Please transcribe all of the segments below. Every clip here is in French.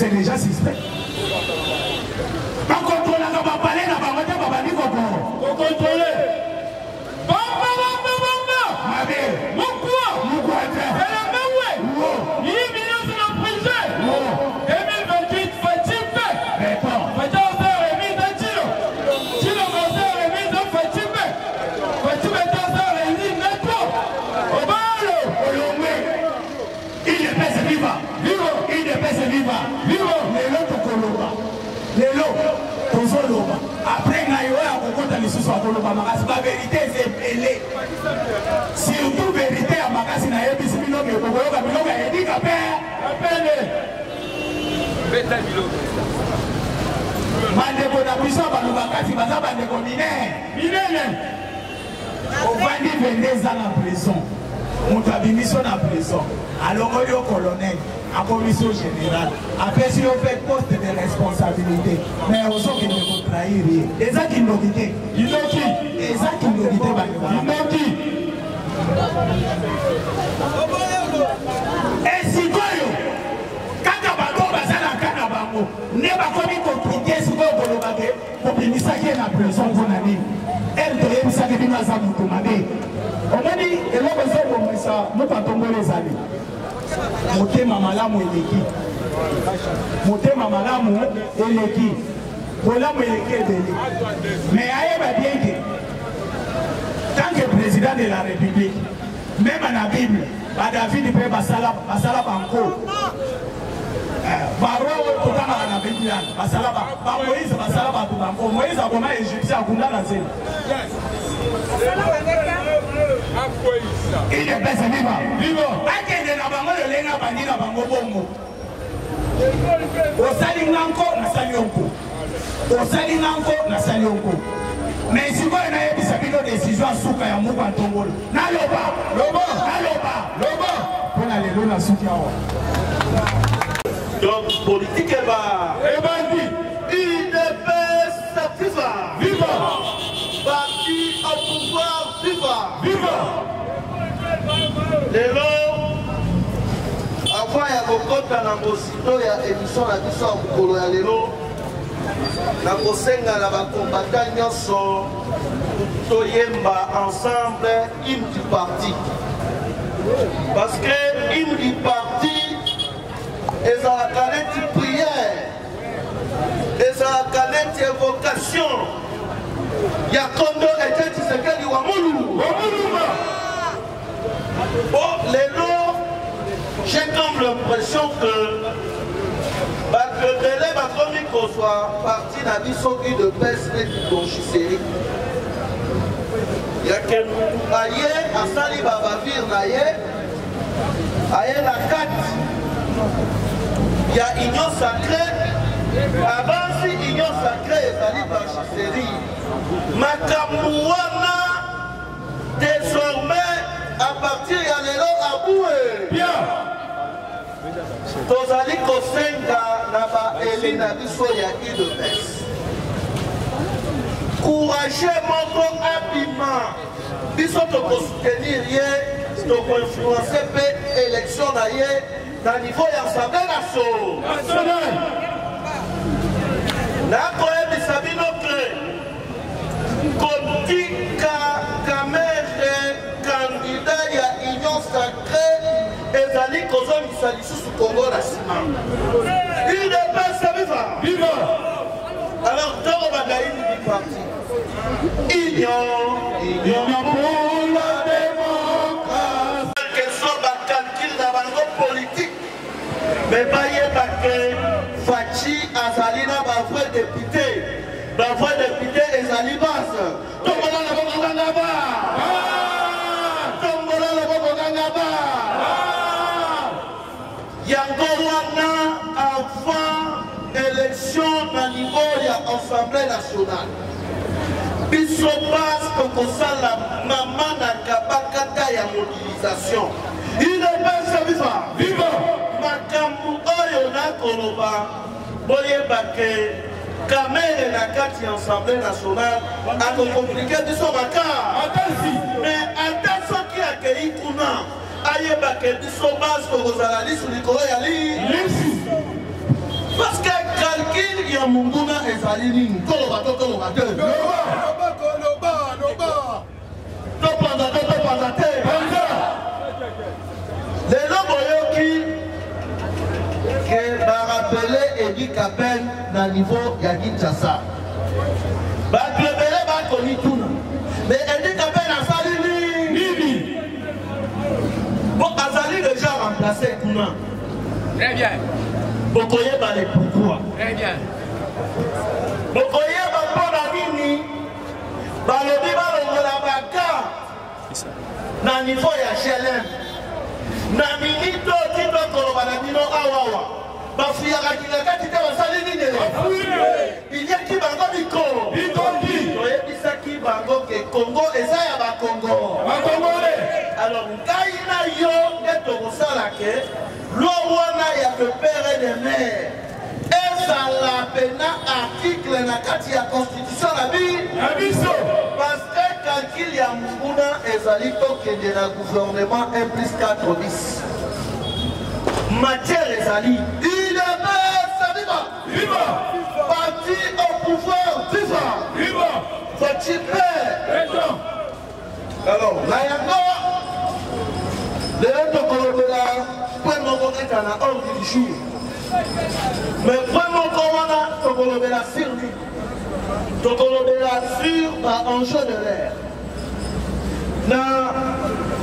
C'est déjà suspect. Alors, au colonel, à commission générale, après si on fait poste de responsabilité, mais on sait qu'il ne faut trahir rien. Et ça qui nous dit, il nous dit, et ça qui nous dit, il nous dit. Et si toi, quand tu as un mais tant que président de la République, même à la Bible, David peut basala banco. Baro Moïse Moïse a commencé Égypte à Koundanazé. Il ne baisse pas. Vivo. Aïe de la bango de l'Ena Bandi la bango bongo. Au Salinanko, na Salionko. Au Salinanko, na Salionko. Mais si vous avez une décision à Souka et à Moukantongol, n'allez pas. Loba. Pour aller loin à Souka. Donc, politique est bas. Et bandit. Il ne baisse viva. Viva. Parti au pouvoir viva. Viva. Les lots. Avant, il y a beaucoup de temps, il y a émission à tout ça au Colo et à l'élo. La Bosenga, la combattant, nous sommes ensemble, hymne du parti. Parce que hymne du parti, ils ont la canette prière, ils ont la canette évocation. Yakondo était ce qu'elle dit Wamoulou. Oh, les lots, j'ai comme l'impression que. Parce que dès les batteries qu'on soit parti dans des soldats de paix et de conchisserie, il y a quelqu'un aïe à Sali Babavir naïe, aïe la carte, il y a union sacrée, avant si union sacrée et Sali Conchisserie, Makambwana désormais à partir à l'élo à bien. Tozali Kosenga Naba Elina Bisoya Idobes. Courageux mon habillement. Biso toko soutenir yé, toko influencer pe élection d'ailleurs dans niveau l'Assemblée nationale. La cohé bisabino que Kotika Kamere candidat ya union sacrée. Et Zali Kozom qui s'allie sous Congo la Simam. Il ne passe pas vivant. Vivant. Alors, dans Badaï, il dit parti. Ignon pour la démocratie. Quels sont les calculs d'avant politique? Mais pas y'a pas que Fatih Azalina va faire député. La voix député et Zalibas. Tombola la Bobo Gangaba. Tombola la Bobo Gangaba. Yangowana avant élection à niveau de l'Assemblée nationale. Bissopas Kokosala, maman Nakabakata ya mobilisation. Il n'est pas service. Viva Makambu Oyona Koloba. Boye Baké. Kamel la carte l'Assemblée nationale a compliqué de son bacar. Mais attention qui accueille Kouna. Aïe Baké de son base pour les analystes du Coréali. Parce que calcul il y a Munguna et Zalini. Colobato, Colobato. Topanzate. Les loboyaux qui. Que va rappeler Edi Kapen dans le niveau Yagi Tchassa. Va préparer, va connaître tout. Mais Edi Kapen a sali Nibi. Bon, Azali déjà remplacé Kouna. Très bien. Bokoye va les pourquoi. Très bien. Bokoye va prendre la Nini. Va le dire à la Baka. Dans le niveau Yachelem. Dans le niveau Kolobanabino Awawa. Il y a qui l'a dit, il y a qui va encore du Congo. Il y a qui va encore du Congo et ça y a Congo. Alors, il y a Togo Salake, l'Ouana y a le père et de mère. Et ça l'a peine article dans la Constitution la vie. Parce que quand il y a Moukouna et Zalito qui est de la gouvernement 1+4 bis. Matière et Zali. Parti au pouvoir, viva, Fatih père. Alors, là, il y a encore les autres colonels, vraiment, on est à la ordre du jour. Mais vraiment, comment on a sur lui, sur par enjeu de l'air. Dans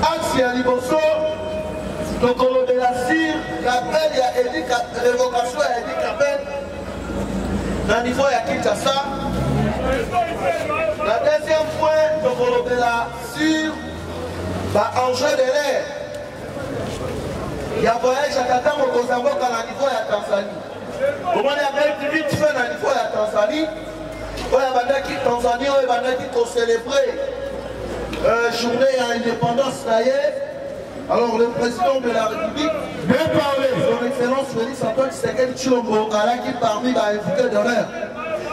Axi à Liboso, donc on a sur l'appel, il y a l'évocation à Edi Kapen. Dans le niveau de Kinshasa, la deuxième point, donc on est là sur l'enjeu de l'air. Il y a voyage à Qatar, on va savoir dans le niveau de Tanzanie. Comment il y a des vite fait dans le niveau de Tanzanie? On va dire que Tanzanie, on va dire qu'on célébrer la journée à l'indépendance. Alors le président de la République, bien parlé, son excellence Félix Antoine Tshisekedi Tshilombo, à la qui parmi les invités d'honneur.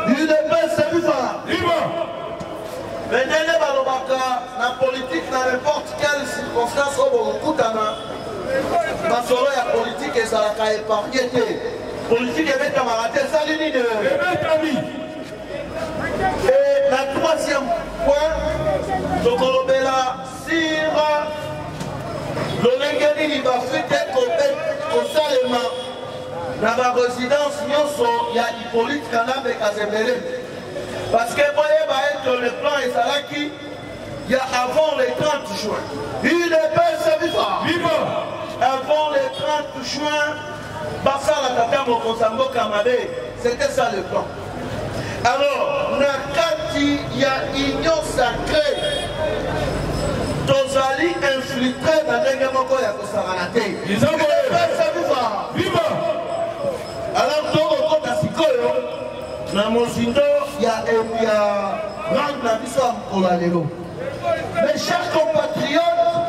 Il ne peut se vivre. Mais Néné Balobaka, la politique dans n'importe quelle circonstance au Bokoutana, parce que la politique est à la épargnée. Politique est bien camarade, ça l'unit de. Et la troisième point, donc on met la Syrah. Le Lengeni il va faire des compétences dans la résidence, il y a Hippolyte Kanam et Kazemere. Parce que vous voyez, le plan est là qui il y a avant le 30 juin. Il est bien vivant. Avant le 30 juin, Bassa la Tata Mokonsambo Kamade, c'était ça le plan. Alors, Nakati, il y a union sacrée. Tozali infiltré dans les Gamoko et à Kosaranaté. Ils ont voulu faire vivre. Viva! Alors, Togo Kotasikoyo, dans mon sindo, il y a Rang Nabissa Kolalelo. Mes chers compatriotes,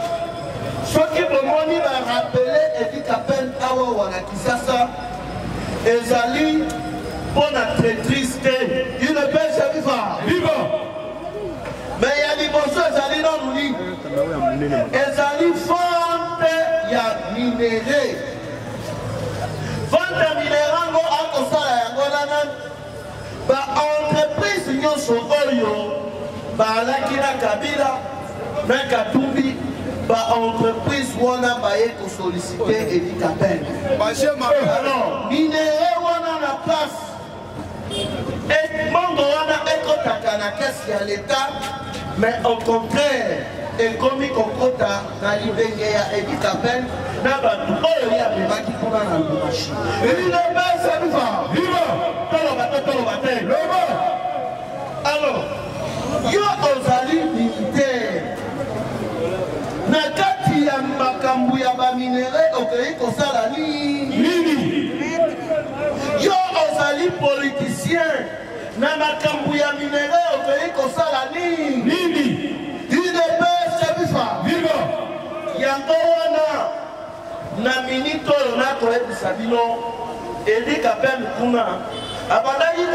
ceux qui me monient m'a rappelé et dit qu'à peine Awa Wanakisasa, Ezali, pour la traîtrise, il ne peut se vivre. Viva! Mais il y a des bonsoirs, ils allaient dans le lit. Ils allaient vendre, il y a minéré. Vendre minéraux, à cause de la Golana, par entreprise, ils ont son oyo, par la Kina Kabila, même Katoumbi, par entreprise, on a baillé pour solliciter et dit qu'à peine. Alors, minéré, on a la place. Et Mangorana, et Kotakana, qu'est-ce qu'il y a l'État? Mais au contraire, ekomi kokota na libenge ya editapel na bantu oyo ya bebaki kuna na lubashi elina basa bifa viva tolo bate lobo alors yo ozali militaire na kati ya makambu ya ba minere okoki kosala nini yo ozali politicien na makambu ya minere okoki kosala nini Il y a un minute où on et dit qu'à peine qu'on a. Est-ce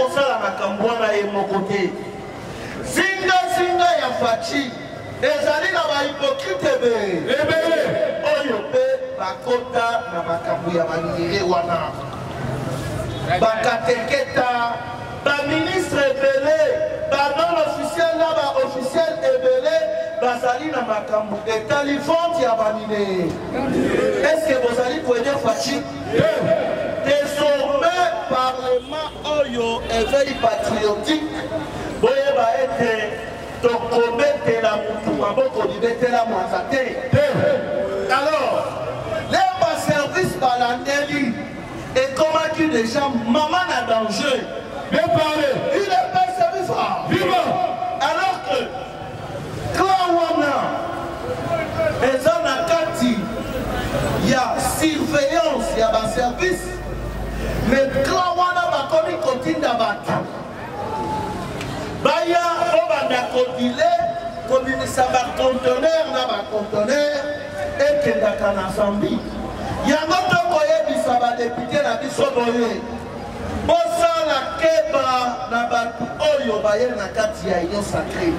que vous allez pouvoir dire Fatih? Désormais, Parlement Oyo éveil patriotique, vous avez été tombé la alors, les services par la délit et combattu des gens, maman a danger. Bien parlé, il est pas service vivant. Alors que les gens il y a surveillance, il y a un service. Mais quand on a commis continue d'abattre, il y a un conteneur, et qu'il y a un Zambie. Il y a un autre député la bisoboye. Bon sang la keba na batu oyo baye na kati ya union sacrée.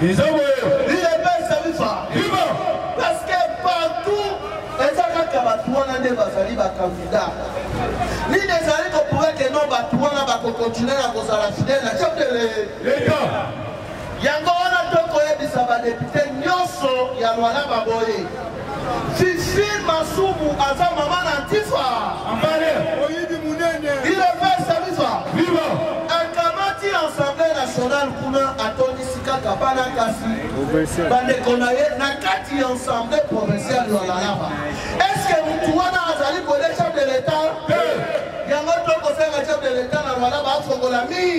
Parce que partout, les Akakabatuana ne basali ba candidat. Ni des allées qu'on pourrait que non Batouana va continuer à cause à la fidèle. Yango on a donc koyebi saba député Nyoso Yanwana Baboye. Fifi Masumu Aza Maman Antifa. Il fait service à Kamati Assemblée nationale Kuna Atoni Sika Kabana Kasi Bandekonaye Nakati Assemblée provinciale de Lava. Est-ce que vous trouvez Azali pour les chefs de l'État? Il y a votre conseil à chef de l'État dans la Lava Fogolami.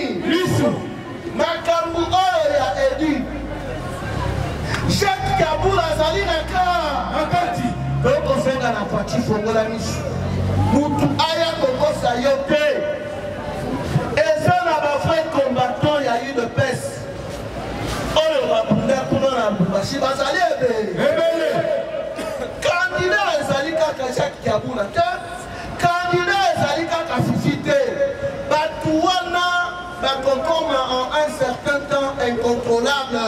Makambu Oya Edi. Chaque Kabou Azali Naka Nakati. Le conseil à la partie Fogolami. Moutou Aya Koko Sayote et ça n'a pas fait combattant, il y a eu de peste. On va prendre pour nous la bouche. Candidat à Zalika Kajak Kaboulata, candidat à Zalika Kafifite, Batouana, Bakokoma en un certain temps incontrôlable.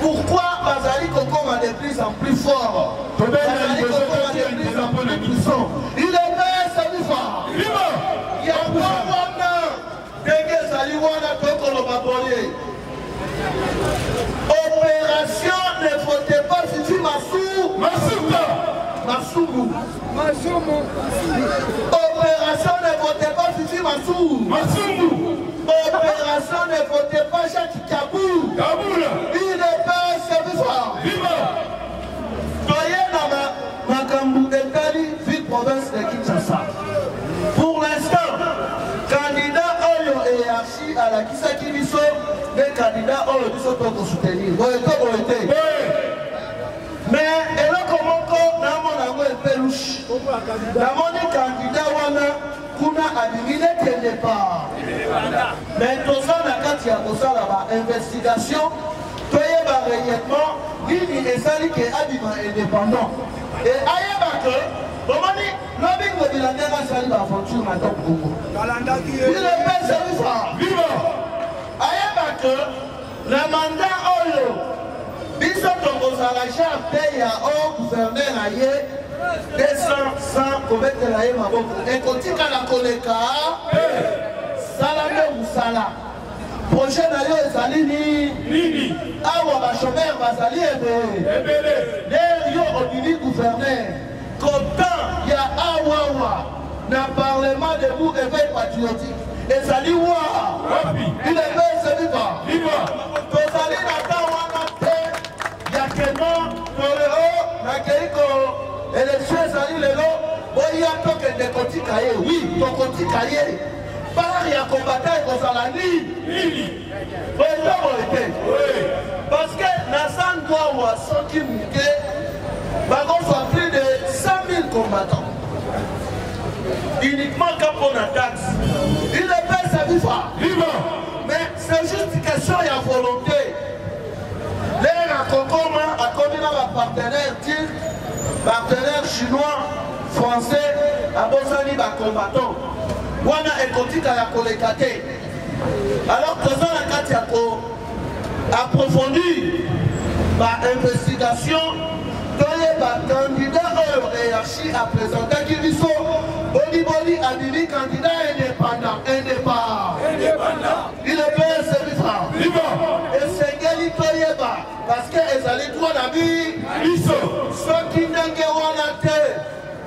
Pourquoi Bazali Kokoma de plus en plus fort? Bazali Kokoma de plus en plus puissant. Il est fait, ça lui va. Il y a un an, Dégué Saliwana Kokolo Baboye. Opération ne votait pas si tu Massou. Opération ne votait pas si tu Massou. Opération ne votait pas Jacques Kabou. Il est pas service. Voyez là-bas, Makambou de Kali, ville-province de Kinshasa. Pour l'instant, candidat Oyo et Archi à la Kisaki Bissot, les candidats Oyo Bissot pour soutenir. Mais, et là, comment on a un pelouche? D'abord, candidat Wana. Mais tout ça, il y a une investigation, il y a un règlement, il y a un indépendant. Et il y a un fortune à Top Congo. Il est bien service à vivre. Il y a le mandat Oyo. Il y a un chef qui a un gouverneur. 200, 100, combien de la yema beaucoup. Et quand tu la colléka, salamé ou sala. Prochain allée, salini, nini. Awa, ma chômeur, ma salie, bébé. Derrière, on dit gouverneur. Content, il y a Awawa. N'a parlement de vous, éveil patriotique. Et sali, wa. Il est bien, c'est vivant. Vivant. Quand sali, n'a pas, on a fait. Il y a que non. Parce que plus de 100 000 combattants. Uniquement quand on a taxe. Il est prêt sa vie. Mais c'est juste une question de volonté. Les à partenaires tirs, partenaires chinois, français, à Bosani, à combattants. Wana est continue à la collecter. Alors que ça, la carte a approfondi par investigation. Candidat hiérarchie à présenter Kiriso, Boli a dit candidat indépendant. Il est bien servi. Et c'est qu'elle y parce qu'elle a les droits d'avis. Ceux qui n'ont pas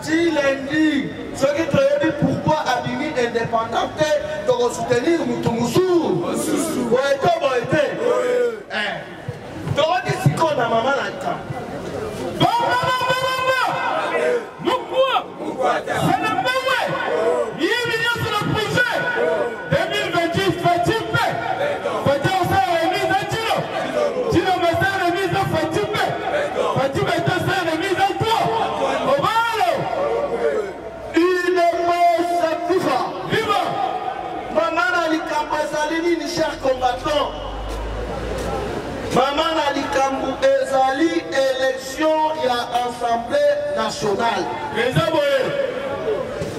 dit lundi, ceux qui te disent pourquoi Abimi indépendant, de soutenir Moutoumousou. Vous êtes été. Tu as dit si qu'on a maman là chers combattants, maman a dit qu'Ezali élection il y a assemblée nationale. Les abonnés.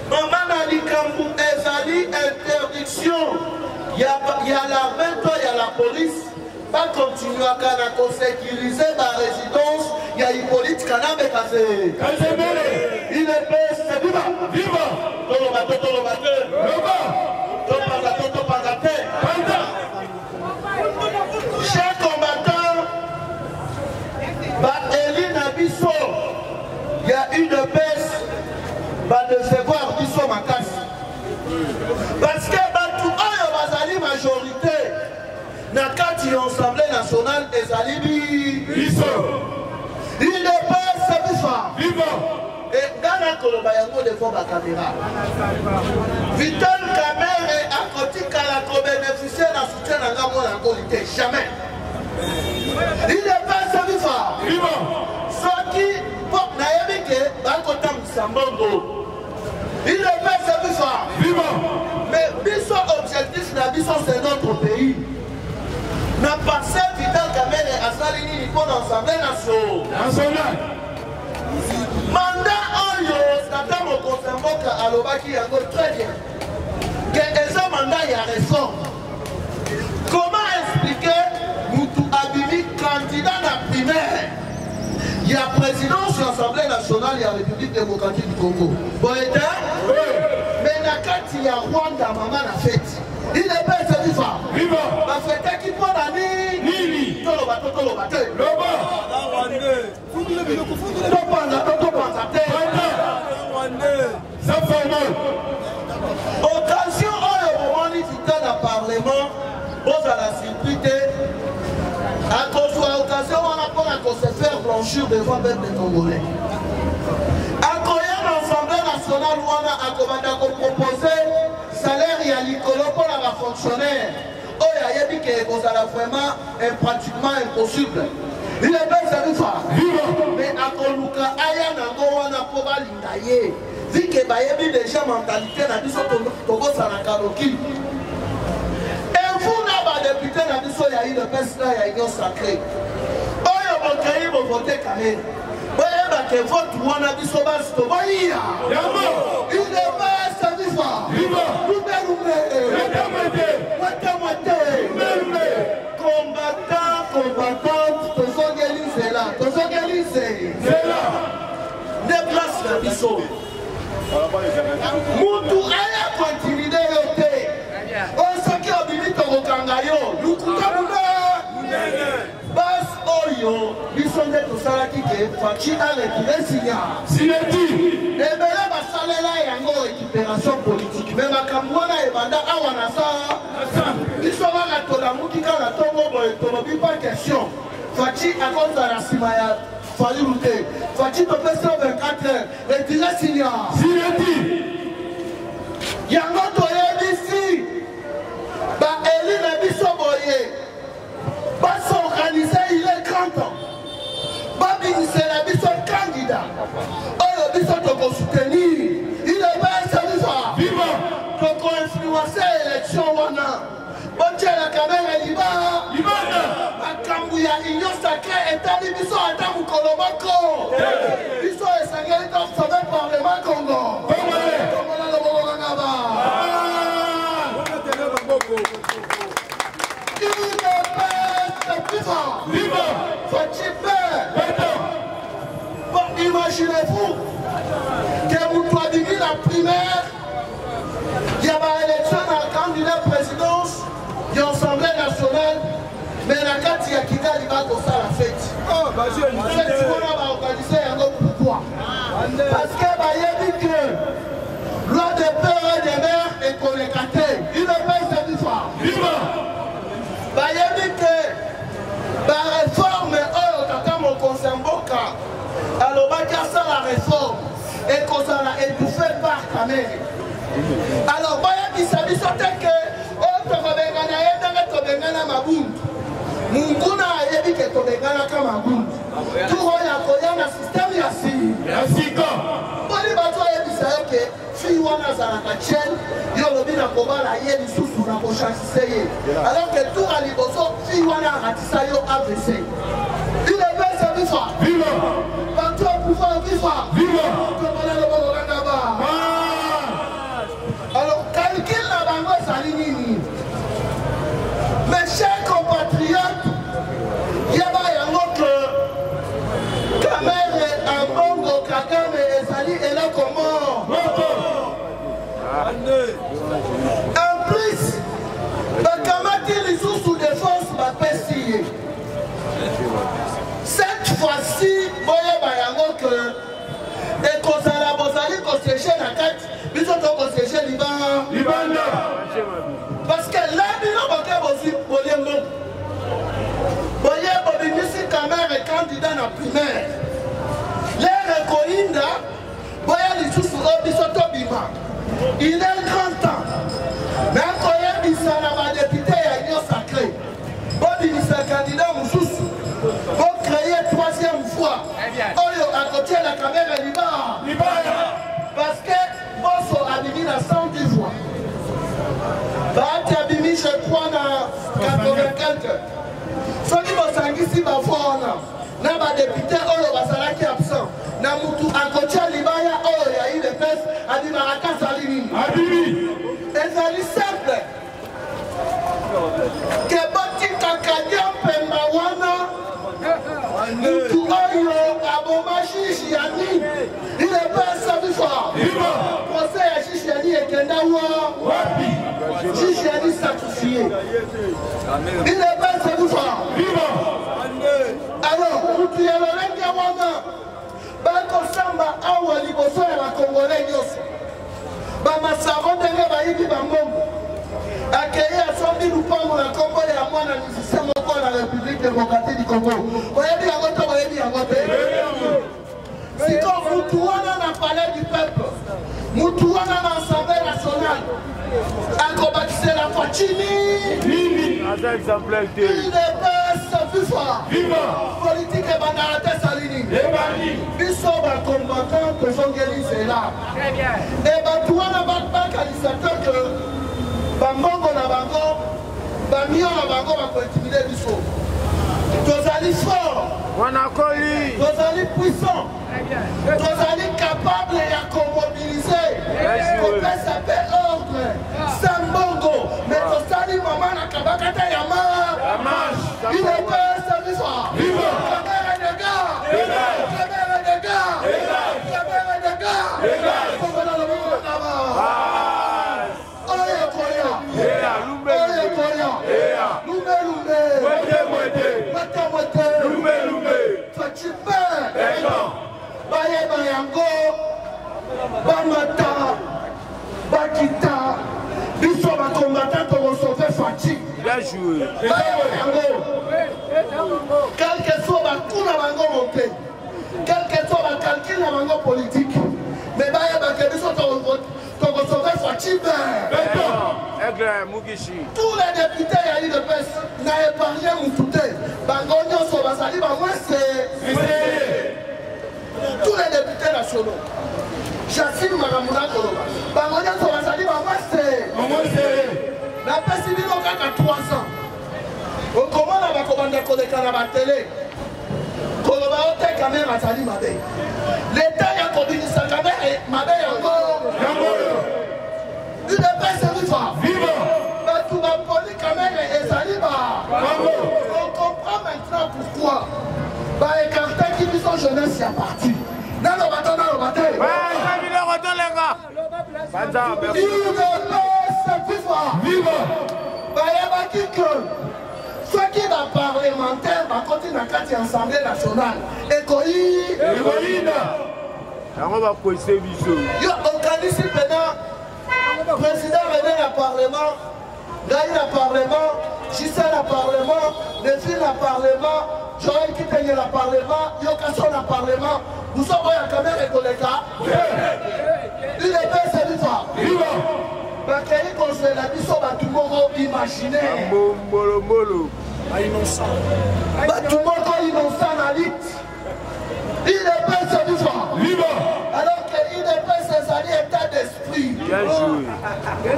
Maman a dit qu'Ezali interdiction il y a l'armée, il y a la police. Pas continuer à sécuriser la résidence. Il y a une politique il est bête, viva, viva. Chers combattants, il y a une baisse de devoir qui sont ma casse. Parce que la majorité n'a qu'à dire l'Assemblée nationale des alibis. Il ne passe pas vivant. Et Gana Kolobayango de Foba Kamera. Vital Kamera et Akoti Kalako bénéficier d'un soutien à la qualité. Jamais. Il n'est pas servi fort. Ceux qui portent Nayamike, Bakotam Sambongo. Il n'est pas servi fort. Mais biso objectif, la biso c'est notre pays. N'a pas servi Vital Kamera et Asalini, il faut l'ensemble national. Mandat Oyo, Tata Mokosamboka alobaki yango très bien. Que ce mandat y a raison. Comment expliquer Moutou Abimi candidat à primaire? Il y a présidence de l'Assemblée nationale et la République démocratique du Congo. Bon état? Oui. Mais la carte il y a Rwanda, maman la fête. Il est pas servi ça. Vivant. La fête qui prend la nuit. Lili. Tolo bateau. Occasion au moment vital à parlement, aux à la sécurité, à construire occasion en rapport à qu'on se faire blanchir devant les Congolais. Accueillir l'Assemblée nationale où on a proposé salaire et à l'icolo pour la fonctionnaire. Oh, il y a dit que a vraiment pratiquement impossible. Il est bien servi ça. Mais à Koluka, Ayanango, on a pour l'indayer. Dit que Bayebi déjà mentalité, n'a dit ça pour Sanakaroki. Et vous, là-bas, député, n'a dit ça, il y a eu le best là, il y a eu sacré. Oh, il y a mon voté carré. Voyez, que vote, on a dit ça, c'est au Bahia. Il est bien servi ça. Combattant, Tozogalisé. C'est là. Déplace la biseau. Moutou, elle a continué de thé. On s'en qui a dit au Kangayo. Nous coupons la basse Oyo. Ils sont des tout ça qui est Fachina les signats. Sinéti. Et bien là, ma salle là, il y a une récupération politique. Mais Makambwana et Banda Awanasa. Ils sont là, la Tolamoutika, la Tomo, il n'y a pas de question. Fatih, à cause de la Simaya, Falimouté, Fatih Papa 124 heures, et tu l'as signé. Si je dis, il y a un autre ici, Eli Nabi Soboye, pas s'organiser, il est 30 ans. Babi, c'est la vie son candidat. Oh, le bisou de vous soutenir, il est bien satisfait. Vivant, quand on influence l'élection, on a. Bon Dieu, la caméra est libre. Il y a une union sacrée et t'as dit qu'ils sont à Tamou Kolomako. Ils sont à Sangel et Tamou Savé par le Makongo. Il ne peut pas vivre. Faut-il faire? Imaginez-vous que vous prenez la primaire. Il y a une élection à candidat présidence. Il y a une assemblée nationale. Mais la carte, il y a qui va comme ça la fête. Oh, bah je ne sais pas. On va organiser un autre pourquoi. Parce que, bah, il dit que loi de peur et de mère est collectée. Il ne paye cette histoire. Bah, il dit que la réforme, oh, t'attends mon conseil en boca. Alors, bah, qu'à ça la réforme. Et qu'on s'en a étouffé par ta mère. Alors, bah, il dit que, oh, t'as fait gagner, t'as fait Munguna ayebi ke tobengana kama gundi. Tuho ya koyana system ya si. Ya siko. Bali bato ayebi sayeke fi wana zanaka chen yolobi na kobala yebi susu na koshansiseye. Alors que tout ali boso fi wana ratisa yo AVC. Il est bien sa vivre. Vivre. Bato pouvoir vivre. Vivre. Kobala le bololanda ba. Alors calcul la bango sali nini. Mes chers compatriotes, il y a un autre caméra à Bongo, Kagame et Sali et la Comore. En plus, Bakamati les sous défense m'a pestillé. Cette fois-ci, voyez un autre et qu'on s'en a bosali qu'on se jette la tête, mais surtout qu'on se jette l'Iban. Parce que là, candidat à la primaire. L'air Coïnda, il est 30 ans. Mais il y a des députés et union sacrée. Candidat pour créer troisième fois. On a la caméra libre. Parce que Bosso a mis la 110 voix. Je crois dans 84. Ce qui m'a dit, Naba député Olo Basala qui est absent. Namoutou Akotia Libaya Olo Yahi de Pes Adi Maraka Salini. Et ça lui semble que Boti Kakadian Pembawana Moutou Oyo Aboma Chichiani. Il est pas sa vie fort. Conseil à Chichiani et Kendawa. Chichiani sacrifié. Il est pas sa vie fort. Alors, vous y allez à Wanda. Bako Samba, Awa, Liboso, et la Congolais, Yos. Bama Savon, de Rebaïdi, Bamom. Accueillir à Sambi, nous parlons la Congo et à moi, la système encore la République démocratique du Congo. Vous avez dit à votre, vous avez dit à votre. Si quand vous tournez dans le palais du peuple, nous tournons dans l'Assemblée nationale, à combattre la Fachini. Oui, un exemplaire de. Il est pas. Vivant politique et bandarate Salini. Ils sont combattants que Jongeli c'est là. Très bien. Et bah toi la banque banque alisateur que Bambongo la bango, Bamion la bango va pour intimider Bissot. Tous alliés forts. Wanakoli. Tous alliés puissants. Très bien. Tous alliés capables et à commobiliser. On peut s'appeler ordre. Sambongo. Mais tous alliés maman la kabakata yama. Il est pas samedi soir. Vivant. Caméra de gars. Caméra de gars. Caméra de gars. Comme dans le monde d'avant. Oye Koya. Oye Koya. Lumé lumé. Moité moité. Moité moité. Lumé lumé. Petit pain. Élan. Baye bayango. Bamata. Bakita. Ils sont les combattants pour sauver Fatih. Bien joué. Quel que soit le coup de la banque montée, quel que soit le calcul en politique, mais il y a des gens qui ont sauvé Fatih. Tous les députés de l'IDPS n'ont pas rien ou tout. Tous les députés nationaux. J'assume Maramouna Koloba. Bangonia Sorazali, la PCB a 3 ans. Au comment on va commander la télé Koloba a caméra à Sali Mabe. L'État a conduit sa caméra et Mabe encore. Une personne vive. Vive. Tout va conduire la caméra et Sali Mabe. On comprend maintenant pourquoi. Bah, écarter qui nous sont jeunesse, c'est parti. Non, non, attends, non, attends. Ceux qui sont parlementaires vont continuer à faire l'Assemblée nationale. Écoïne. Écoïne. On va pousser Bichou. Organiser maintenant, président René à Parlement, Gaïn à Parlement, Gisèle à Parlement, Nézine à Parlement, Joël qui tenait à Parlement, Yokasson à Parlement. Nous sommes à la caméra et collégas. Il est bien celui alors qu'il dépend ses alliés état d'esprit. Bien joué.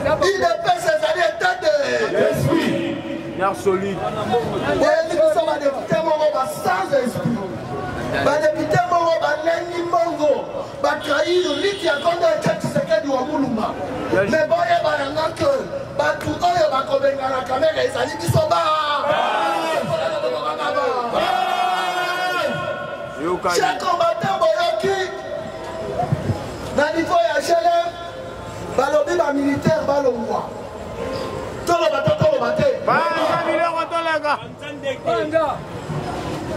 Il dépend ses alliés état d'esprit. Bien solide. Chers combattants, Boyoki, Naniko et HLM, Balobi, ma militaire, Baloua. Tout le bateau, tout le bateau.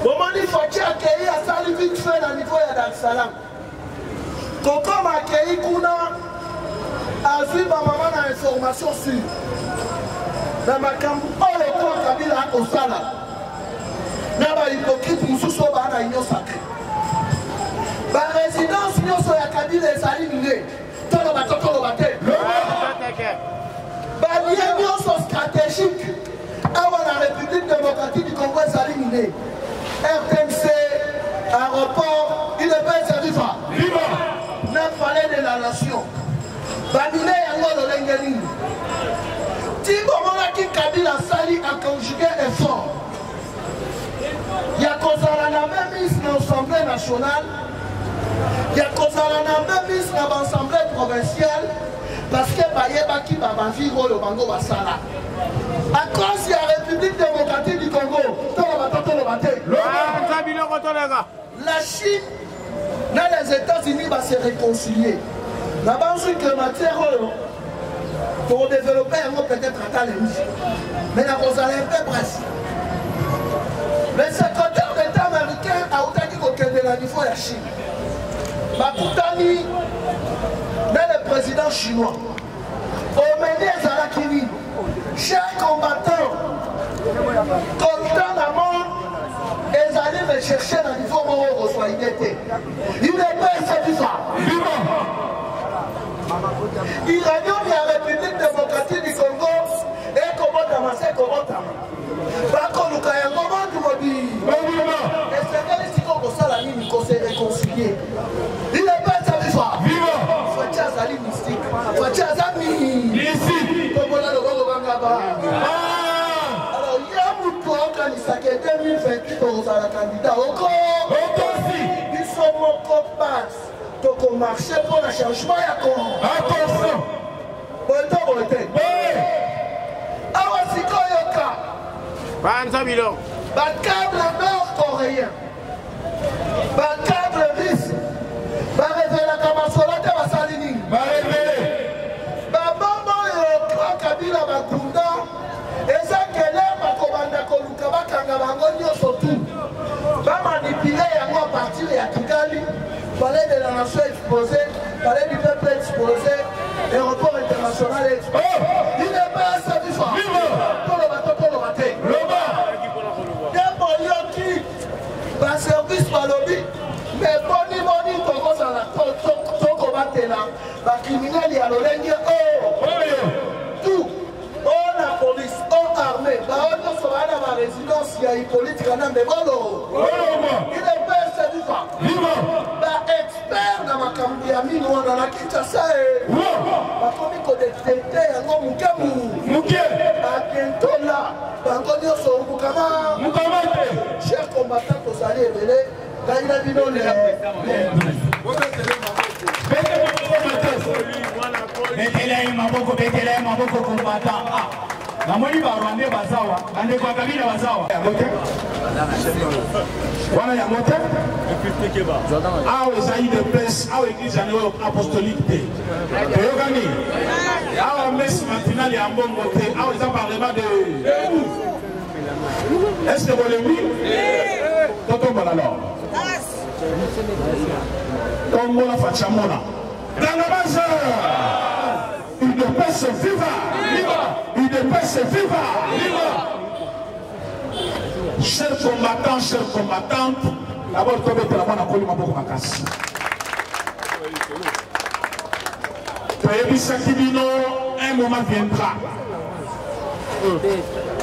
Comment il faut accueillir à Salim vite fait dans le niveau de Dar Salam? Quand on accueille Kuna, à suivre ma maman dans l'information sur. Dans ma campagne, on le prend Kabila à Kosala. Dans ma hypocrite, nous sommes dans la union sacrée. Ma résidence, nous sommes à Kabila et Salim Né. Tout le bateau, tout le bateau. Ma réunion stratégique, avant la République démocratique du Congo et Salim Né. RTMC, aéroport, il est bien servi. Viva le palais de la nation. Bamine Yango de l'Engeling. Tibomona qui Kabila Sali a conjugué effort. Il y a Kozalana même mise dans l'Assemblée nationale. Il y a Kozalana même mise dans l'Assemblée provinciale. Parce que Bayebaki Babaviro le Bango Basala. À cause de la République démocratique du Congo, la Chine, dans les États-Unis, va se réconcilier. La banque climatière, pour développer un mot peut-être à talent. Mais la Rosa est presque. Le secrétaire d'État américain a autant qu'au Canada, il faut la Chine. Ma Koutani, le président chinois, au Ménez à la Kini. Chers combattants, content la mort, ils allaient me chercher dans le niveau où on soit idété. Il n'est pas insédé ça. Il rayonne la République démocratique du Congo et comment avancer, comment avancer. Par contre, nous avons comment tu m'as dit. Et c'est bien ici qu'on constate la ligne, qu'on s'est réconcilié. Il n'est pas insédé ça. Faut-il à la mystique. Faut-il à la mystique. Alors, il y a beaucoup de candidats qui étaient 2028 pour la candidate. Encore, ils sont mon copain. Donc, on marchait pour le changement. Attention. Bon, alors, si quand il y a un cas, câble nord-coréen, câble russe, va révéler la Kamasola de la Salini. Kabila Bakunda, et ça qu'elle a commandé à Koluka, Kangabangonio surtout, va manipuler à moi partir et à Kigali, parler de la nation exposée, parler du peuple exposé, l'aéroport international exposé. Il n'est pas satisfait. Pour le matin, le bas, des polio qui, par service, par lobby, mais criminels ya lolenge oh tout on a police on armée ba on so ba na résidence ya Hippolyte Kanambe bolo il est pas vivant ba expert na makambi ya mino na Kinshasa ba komi ko détecter yango muke ba kentola ba konyo so mukama mukamate cher combattant ko sali ebele kaina bino ne Betele maboko betele maboko kombata ah na moli ba Rwanda bazawa ande kwa Kabila bazawa wana ya moto ah ezali de place ah église aneo apostolique te oyokani ah messe matinale ya mbongo te ah eza parlement de est-ce que vous l'avez vu totomba alors Congo la Fachamona Dangabaza il dépasse viva viva il dépasse viva viva chers combattants chères combattantes d'abord comme tu la bonne accueil ma beaucoup makasi Payebisa kibino un moment viendra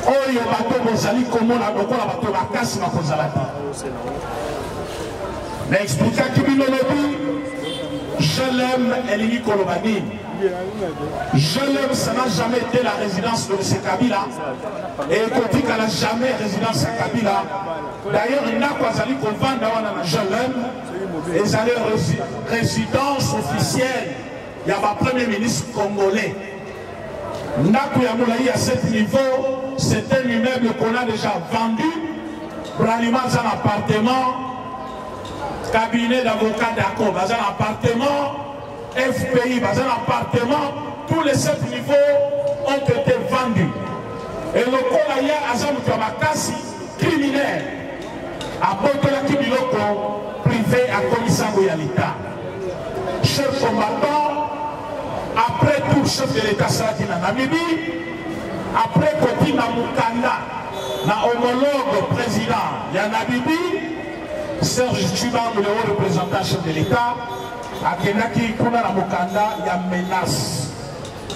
oyo bato bozali komona lokola bato bakasi na kozala mais expliquer à Kibino Lobi, je l'aime, Elini Kolobani. Je l'aime, ça n'a jamais été la résidence de M. Kabila. Et Koti qu'elle n'a jamais résidence à Kabila. D'ailleurs, il n'a pas allé qu'on vende à je l'aime. Et ça a résidence officielle. Il y a ma premier ministre congolais. Nakuyamoulaï à cet niveau, c'est un immeuble qu'on a déjà vendu. Pralima dans un appartement. Cabinet d'avocats d'accord, dans un appartement, FPI, dans un appartement, tous les 7 niveaux ont été vendus. Et le Kolaya Azamoukamakasi, criminel, à Botelaki Biloko, privé à Komisango et à l'État. Chef combattant, après tout chef de l'État Saladin Namibi, après Koti Mukanda, na homologue président Yanabibi. Serge Chumang, le haut représentant chef de l'État, a Kenaki Kuna Mukanda, il y a menace.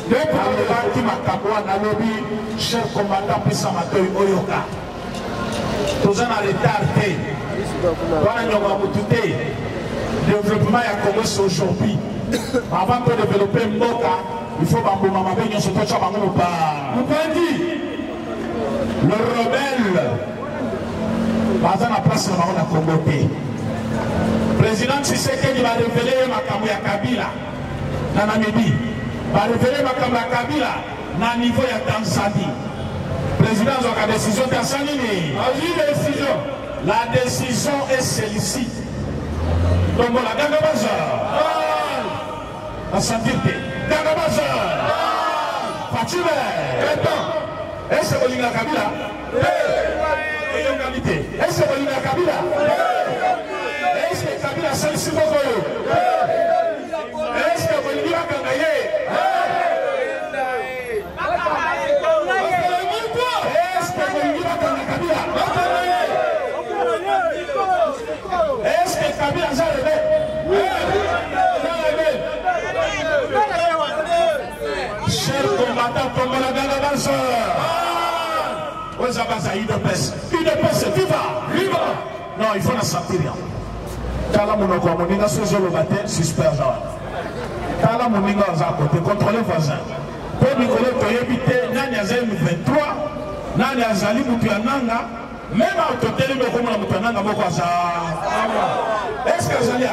Deux parlements qui Makambwana lobby, chef commandant puis Samatoui Moyoka. Tous en retardé. Voilà nous avons douté. Développement a commencé aujourd'hui. Avant de développer Moka, il faut bambou maman bien se toucher par nous pas. Vous pouvez dire le rebelle. Bazan a place la maman à combattre. Président Tshisekedi va révéler makambo ya Kabila na Namibie. Va révéler makambo ya Kabila na niveau ya Tanzanie. Président a la décision Tanzanie. La décision. La décision est celle-ci. Donc on a Dangabaza. La santé. Dangabaza. Fatou. Est-ce que vous avez Kabila? Est-ce que vous avez Kabila? Est-ce que Kabila est celle-ci pour vous? Est-ce que vous avez Kabila? Est-ce que Kabila a rêvé? Cher combattant, comme la Galabasse. Vous avez une peste, viva, viva. Non, il faut la sentir. Kala Mounoko, Moninga, Sozo le matin, suspect Jean. Kala Moninga, Zakote, contrôlez voisin. Pour Nicolas, pour éviter, Nanyazem 23, Nanyazali, Moupiananga, même à Totéli, le Roman, Moupiananga, Mokaza. Est-ce que Zalia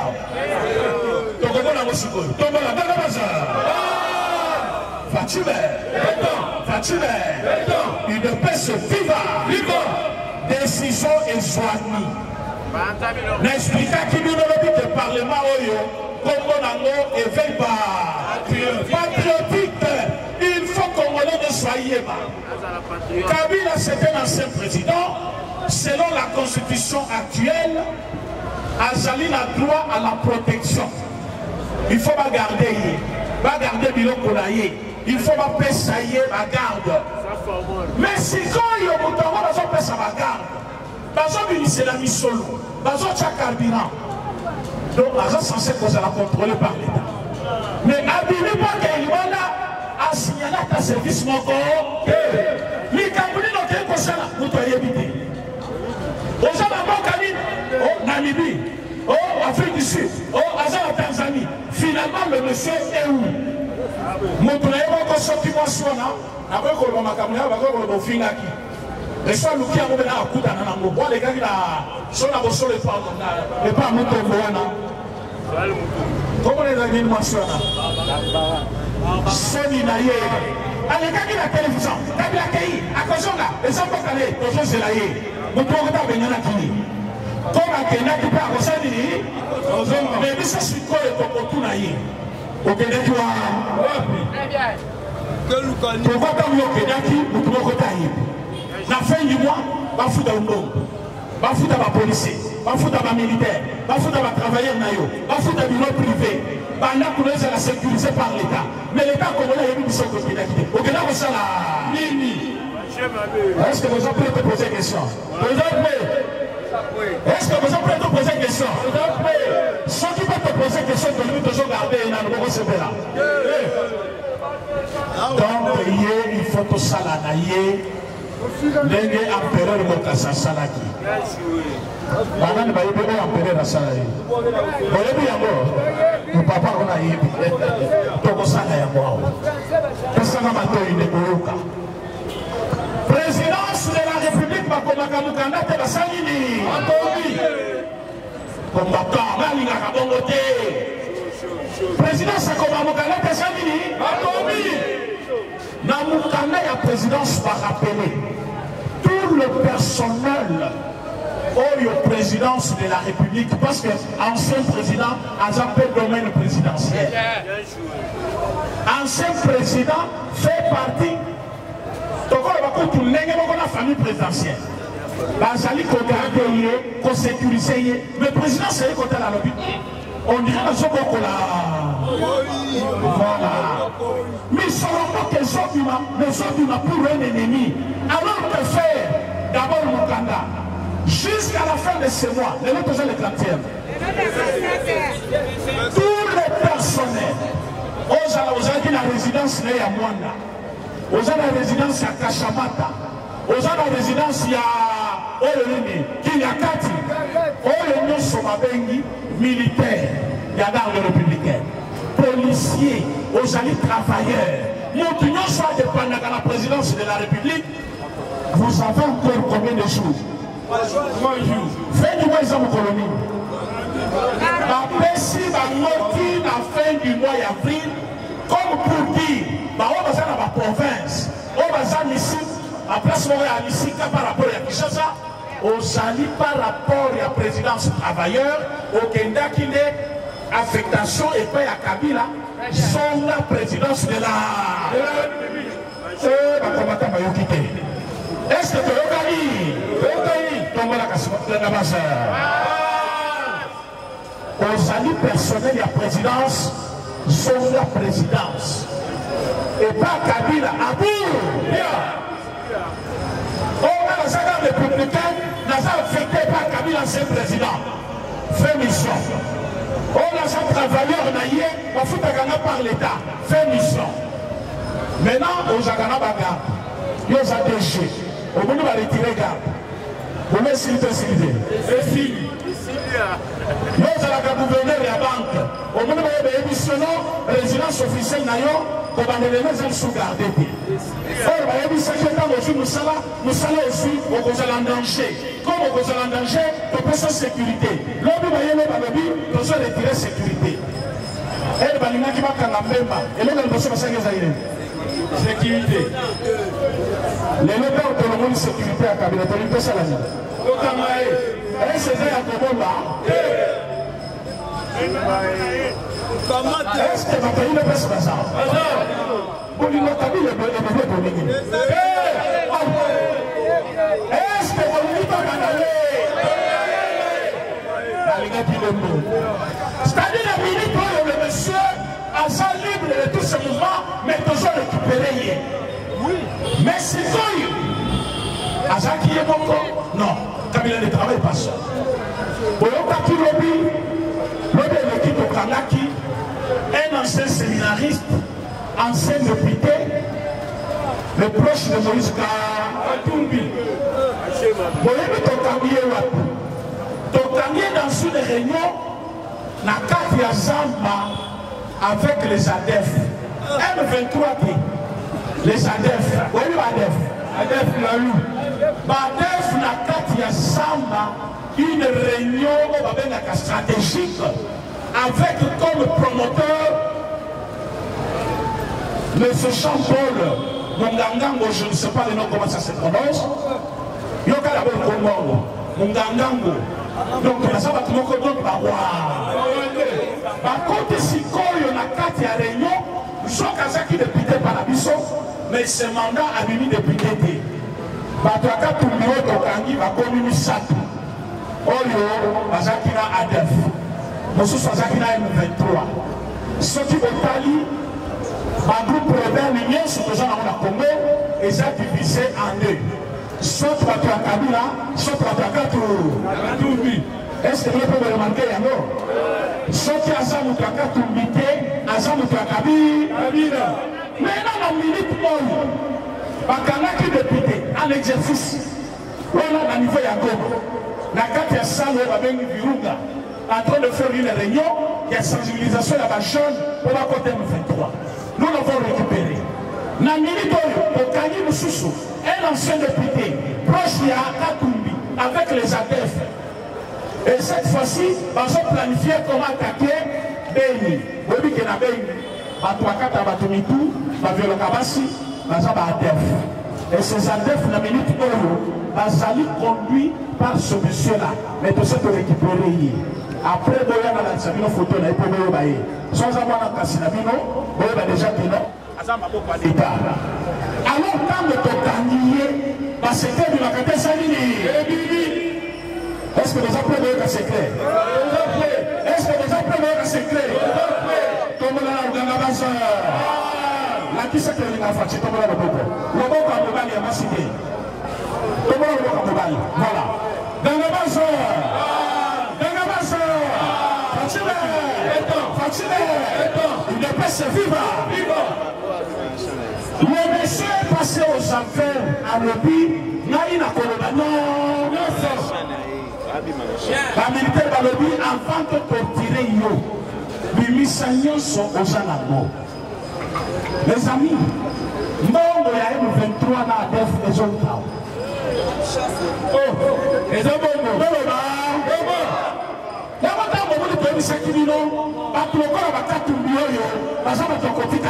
Togola Moussiko, Togola, Dagabaza Fatime, Fatime, une peste viva, décision et soigné. N'expliquez pas qu'il nous le Parlement Oyo, Congo éveille pas. Patriotique, il faut qu'on ne soyez pas. Kabila, c'était l'ancien président, selon la constitution actuelle, Azali a droit à la protection. Il faut pas garder, il faut pas pessayer ma garde. Mais si quand il y a mon temps, on va faire ma garde. Bazon ministre la mise solo. Bazon tcha carburant. Donc, Bazon censé qu'on la contrôler par l'État. Mais Abili Pake Yuana a signalé ta service mon corps. Les Kabouli n'ont qu'un conseil pour toi éviter. Aux gens au Namibie, en Afrique du Sud, en Tanzanie. Finalement, le monsieur est où? Mon premier conseil moi soit là. Après qu'on m'a caméra, on va finir à qui? Les gens qui ont à coup d'un les gars qui sont là, sont les femmes, les femmes, les femmes, comment les amis nous mentionnent Sony Naïe. Allez, quand il a télévision, quand il a caillé, à cause de là, les gens peuvent aller, les gens se laïe. Nous pouvons pas venir à Kini. Comme à Kena, tu peux à Rosani, mais ça suit quoi le Tokotou Naïe? Au Kenya, tu vois. Pourquoi pas mieux au Kenya qui nous pouvons retailler? La fin du mois, va foutre au monde. Va foutre à ma police. Va foutre à ma militaire. Va foutre à ma travailleur naïo. Va foutre à du lot privé. Banda pour les la sécuriser par l'État. Mais l'État congolais est mis sur le côté. Au Kenya, on s'en a. Mimi. Est-ce que vous êtes prêts à poser une question? Est-ce que vous êtes prêts à poser une question? Ceux qui peuvent te poser une question, nous devons garder et nous devons se faire. Donc, il faut tout ça là. L'engue empereur Mokasa Salaki. Maman ne va y aller empereur à Salaki. Vous l'avez bien beau. Mon papa, on a eu. Togo Salaya Mouaou. Personne n'a maté une époque. Présidence de la République, Makambwana Mukanda, c'est la Salini. Combattant, Mali n'a pas bon côté. Présidence de Makambwana Mukanda, c'est la Salini. Namukane à présidence va rappeler tout le personnel au présidence de la République parce que ancien président a zappé le domaine présidentiel. Ancien président fait partie de la famille présidentielle. Bazali côté accueillir, qu'on sécuriser. Le président c'est côté à la lobby. On dirait que ce qu'on voilà. Mais ils ne seront pas que les hommes pour un ennemi. Alors que faire d'abord Mukanda jusqu'à la fin de ce mois, les autres gens les 30e. Tous les personnels, aux gens qui ont la résidence à Mwanda, aux gens la résidence à Kashamata, aux gens la résidence à Olemi, qui a Kati, Olemi Somabengi, militaire, il y a dans le républicain. Policiers, aux alliés travailleurs, nous tenions soit dépendant à la présidence de la République, vous avez encore combien de jours? 20 jours. Fin du mois, ils ont colonie. Après, si la moitié la fin du mois d'avril, comme pour dire, on va dans la province, on va dans ici, après ce moment à ici, par rapport à Kinshasa, aux alliés par rapport à la présidence travailleurs, au Kenda qui n'est affectation et paix à Kabila sont la présidence de la. Est-ce que tu as aux alliés personnels de la présidence sont la présidence et pas Kabila à bout. On a la saga républicaine n'a pas affecté par Kabila ancien président. Fait mission. On a un travailleur, on a fait par l'État. Fait mission. Maintenant, on a garde. Il y a des déchets. On va retirer garde. On va s'il te s'il c'est fini. Nous avons gouverneur de la banque. On va avoir des résidence officielle. On va les mettre sous garde. On va secrétaire nous allons aussi au danger. Comme on cause en danger, on peut se sécurité. L'homme va y aller par le but, on se retirer sécurité. Elle va lui dire qu'il va quand même pas. Et l'homme va se passer à sécurité. Les locaux de l'homme sécurité à Kabila, on lui peut ça la vie. Donc, on va aller. Elle se fait à ton bon là. Est-ce que ma famille ne passe pas ça? Pour lui, ma famille ne peut pas pour lui. Est-ce que vous voulez pas c'est-à-dire la minute où le monsieur a sa libre de tout ce mouvement, mais toujours récupéré. Oui. Mais c'est vrai. A ça qui est bon. Non. Kabila ne travaille pas seul. Pour le lobby, l'équipe de Kanaki, un ancien série. scénariste, ancien député, le proche de Moïse Katoumbi. Vous avez Tokangé dans une réunion, na kati ya Zamba avec les ADF. M23, les ADF. Vous avez ADF. ADF la eu. ADF na kati ya Zamba, une réunion stratégique avec comme promoteur M. Jean-Paul Mgangango, je ne sais pas le nom comment ça se prononce. Yoka la bonne Congo, Mgangango. Donc, on ça va tout le monde par contre, si on a quatre à réunion, nous sommes qui député par la mission, mais ce mandat a mis député. Batouaka tout le monde au Kangi va communiquer ça. Oyo, Bazakina ADF. Moussous Bazakina M23. Ceux qui vont parler, un groupe rebelle, l'union, sont déjà dans le Congo, et ça divisé en deux. Soit tu as Kabila, soit tu as Katoumbi. Est-ce que vous pouvez demander à nous? Soit tu as Katoumbi, tu as Kabila. Maintenant, on milite pour nous. Parce qu'on a qui député, en exercice. Voilà, au niveau de la Congo. La carte est sans le Babeng Virunga. En train de faire une réunion, il y a sensibilisation à la chaîne pour la côté M23. Nous l'avons récupéré. Nous militons pour gagner le sous-sous. Un ancien député proche de Katoumbi avec les ADF. Et cette fois-ci, ils ont planifié comment attaquer Béni. Béni qui n'a pas eu. Batouakata, Batoumitou, Baviolo Kabassi, Bazaba ADF. Et ces ADF, la minute euro, Bazali conduit par ce monsieur-là. Mais tout ça peut récupérer. Après, il y a une photo, il y a une photo. Sans avoir un cassinabino, il y a déjà des noms. Alors, quand le Tokanié va secret du Makate Salini, est-ce que les apprenants sont secrets? Est-ce que les apprenants sont secrets? Comme la qui s'est créée la fac, c'est comme la Bobo. Le Bobo a mobile à ma cité. Le Bobo a mobile. Voilà. Dans la base, Fachina, il ne peut se vivre. Le monsieur est passé aux affaires à l'objet, Naïna Koloba, non, la militaire à l'objet, avant de tirer les missions sont aux anagos. Les amis, non, il y a eu 23 à Def et Zonka. Oh, et d'abord, mais ils n'ont pas compris que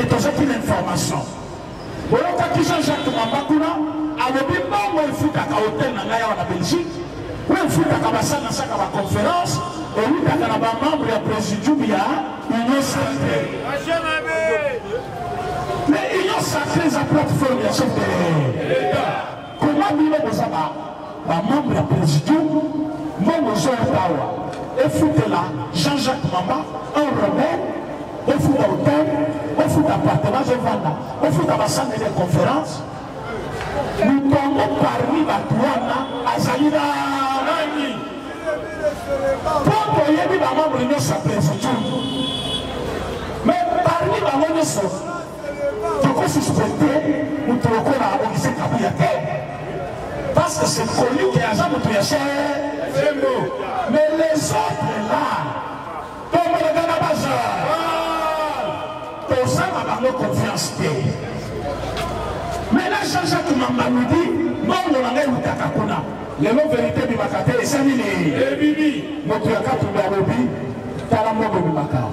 tu as une information. Jean-Jacques Mambakouna, à l'objet il faut à la Belgique, où il faut à conférence, et où il membre de présidium, il y a l'Union sacrée. Mais l'Union sacrée, la plateforme, il y a comment il y a membre de présidium, membre de et foutez là, Jean-Jacques Mamba, un rebelle, on fout à l'hôtel, on fout à l'appartement, je vends là, on fout à la salle des conférences. Nous tombons parmi la douane à Zahira Nani. Pour y aller, maman, on ne s'appelle pas. Mais parmi la monnaie, tu peux suspecter, nous te recours à organiser Kabila. Parce que c'est connu qu'il y a jamais de piège. Mais les autres là, comme le Ganabazar, pour ça, on a confiance. Maintenant, Jean-Jacques Mamba nous dit, non, on a eu Takakuna. Les longues vérités du Makate, les Samini, les Bibi, notre Yakatu Barobi, Kalamogo du Macao.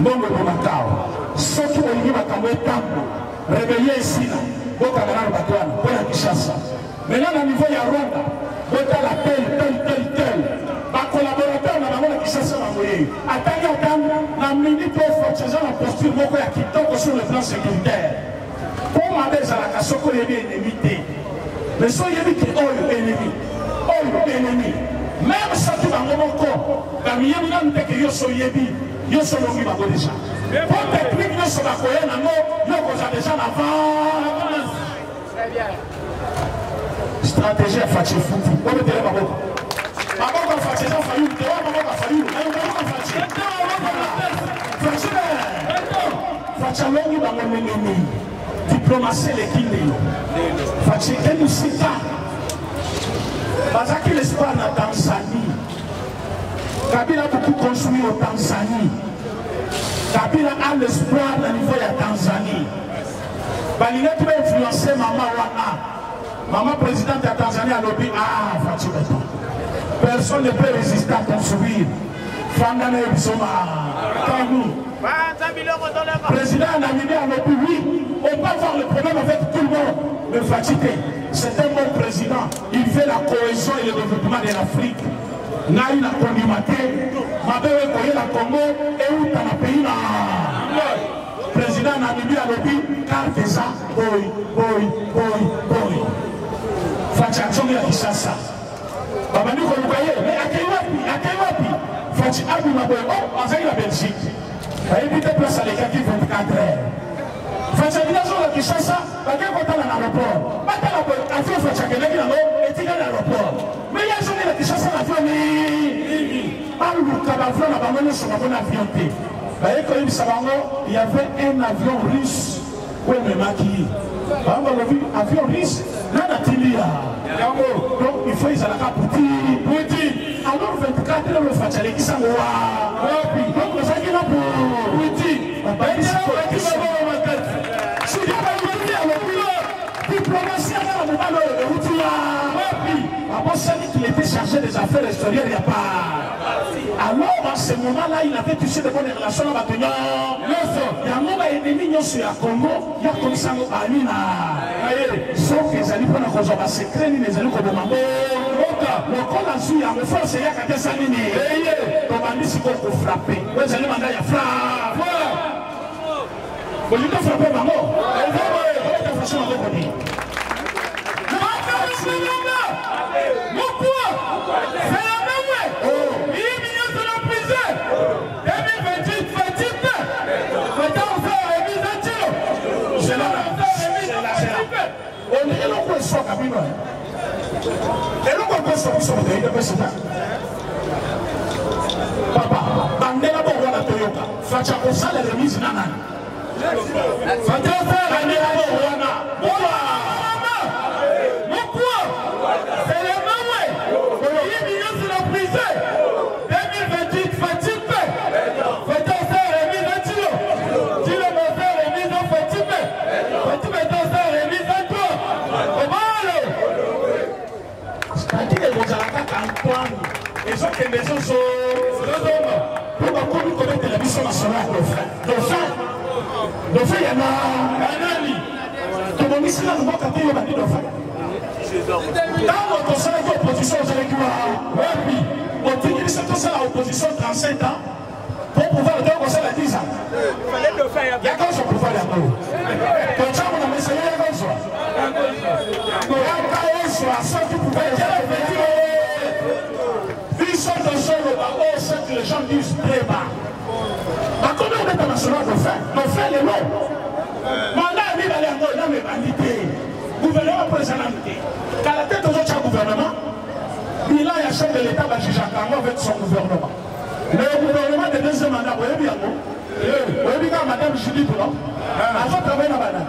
Mogo du Macao. Surtout au Yimakawe Tambo, réveillé ici, au Kabana Batouane, pour la Kishasa. Maintenant, au niveau de Rwanda, on a la telle. Ma collaborateur n'a pas la chasse à m'envoyer. La minute pour faire la posture sur le plan sécuritaire. Pour m'amener à la casse, il y a des ennemis. Mais soyez dit oh l'ennemi. Oh l'ennemi. Même ça, tu vas mon corps. La mienne n'a que yo soyez dit. Yo soyez dit, ma connaissance. Pour technique, nous sommes à Koyen, nous sommes déjà en avance. Stratégie à Fatih Fouti. On ne dirait pas beaucoup. Avant qu'on fasse les enfants, il y a Maman présidente de la Tanzanie a lobby. Ah, Fatih Béton. Personne ne peut résister à ton sourire. Fandane Ibsoma. Kangou. Président Namibi a lobby, oui. On peut avoir le problème avec tout le monde. Mais Fatih, c'est un bon président. Il fait la cohésion et le développement de l'Afrique. Naï la condimate. Mabéwe Koye la Congo. Et où t'as la pays là. Président Namibi a lobby. Carte ça. Oui, oui, oui, oui. Fatih Antonio Kishasa. Babani Kolukaye, mais à quel wapi? Fatih Aboumaboy, oh, on a la Belgique. Il y a des places à l'écart qui vont cadrer. Fatih Antonio Kishasa, à quel côté à l'aéroport? Maintenant, à faire Fatih Antonio et il y a l'aéroport. Mais il y a un jour de la Kishasa à la famille. Par le cabaflon, la banane sur la bonne avionnée. Il y avait un avion russe. Oui, mais maquillé. Un avion russe. Donc il faut qu'ils aient la Poutine. Alors 24 heures, le Fatih qui s'en va. Donc ça qui est là pour Poutine. Si tu n'as pas eu le diplomatie, on va le Poutine. Avant ça, qu'il était chargé des affaires extérieures, il n'y a pas. Alors à ce moment-là, il avait touché de bonnes relations avec le il y a un ennemi sur le Congo, il y a comme ça à l'une. Sauf qu'ils allaient prendre un jour à secret, ils allaient comme un mot. Le col à Zouya, le fond, c'est à 400 000. Comme un disque pour frapper. Ils allaient demander à frappe. Vous lui devez frapper, maman. Elle va voir la façon dont on dit. Papa, Bandega Borwana Toyota, Fatih Kosa les remises nanan. Fatih Bandega Borwana, Borwana, mon quoi? C'est les mains, ouais. Il y a des millions de prisés. 2028, Fatih Pé. Fatih Kosa les remises à Tilo. Tilo Kosa les remises à Fatih Pé. Fatih Kosa les remises à toi. Comment? C'est-à-dire que vous allez pas Antoine. Les gens qui maison sont pour connaître la mission nationale dauphin il y en a tout le monde ici là nous quand il y a des dauphins dans l'opposition opposition aux élections on dit l'opposition 37 ans pour pouvoir donner conseil à 10 ans il y a quand je pouvoir la quand ça on a essayé la cause on a pas eu pour faire c'est que les gens disent très bas. À combien de temps national nous fait? Nous fait les mots. Mandat vivre les mots, non mais bandité. Gouvernement présidentiel. Car la tête aux autres gouvernement, il a chef de l'État Jacques Mambakouna avec son gouvernement. Le gouvernement de deuxième mandat, vous voyez bien, non? Vous voyez bien, madame Judith, non? Avant de travailler dans la banane.